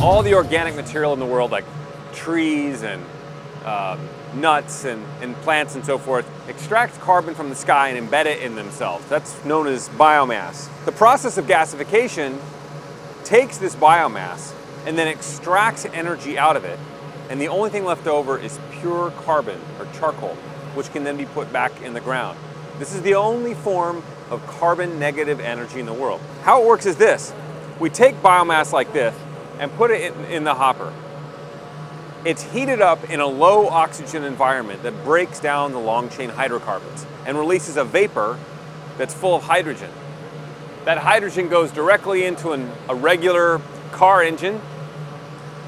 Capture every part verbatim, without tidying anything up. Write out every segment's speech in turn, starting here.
All the organic material in the world, like trees and um, nuts and, and plants and so forth, extract carbon from the sky and embed it in themselves. That's known as biomass. The process of gasification takes this biomass and then extracts energy out of it. And the only thing left over is pure carbon or charcoal, which can then be put back in the ground. This is the only form of carbon negative energy in the world. How it works is this. We take biomass like this and put it in, in the hopper. It's heated up in a low oxygen environment that breaks down the long chain hydrocarbons and releases a vapor that's full of hydrogen. That hydrogen goes directly into an, a regular car engine,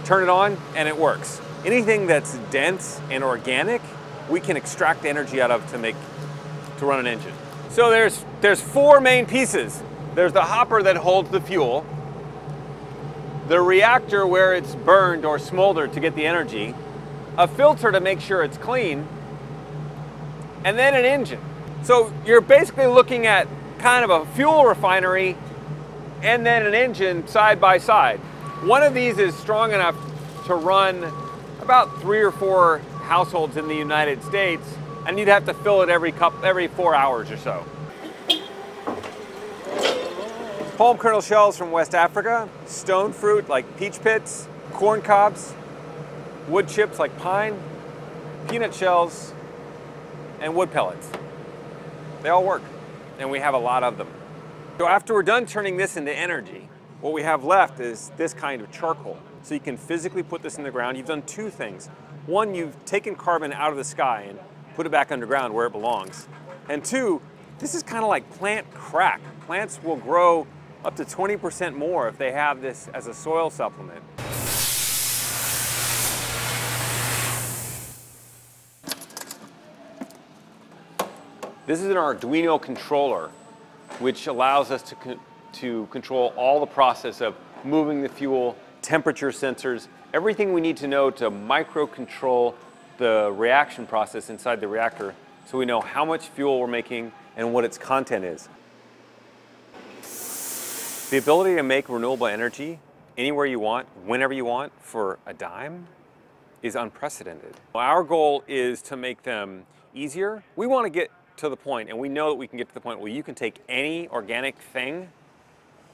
turn it on, and it works. Anything that's dense and organic, we can extract energy out of to make, to run an engine. So there's, there's four main pieces. There's the hopper that holds the fuel, the reactor where it's burned or smoldered to get the energy, a filter to make sure it's clean, and then an engine. So you're basically looking at kind of a fuel refinery and then an engine side by side. One of these is strong enough to run about three or four households in the United States, and you'd have to fill it every couple, every four hours or so. Palm kernel shells from West Africa, stone fruit like peach pits, corn cobs, wood chips like pine, peanut shells, and wood pellets. They all work, and we have a lot of them. So after we're done turning this into energy, what we have left is this kind of charcoal. So you can physically put this in the ground. You've done two things. One, you've taken carbon out of the sky and put it back underground where it belongs. And two, this is kind of like plant crack. Plants will grow up to twenty percent more if they have this as a soil supplement. This is an Arduino controller, which allows us to, con to control all the process of moving the fuel, temperature sensors, everything we need to know to micro-control the reaction process inside the reactor so we know how much fuel we're making and what its content is. The ability to make renewable energy anywhere you want, whenever you want, for a dime is unprecedented. Our goal is to make them easier. We want to get to the point, and we know that we can get to the point where you can take any organic thing,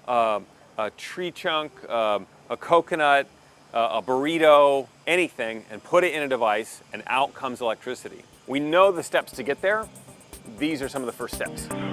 uh, a tree chunk, uh, a coconut, uh, a burrito, anything, and put it in a device, and out comes electricity. We know the steps to get there. These are some of the first steps.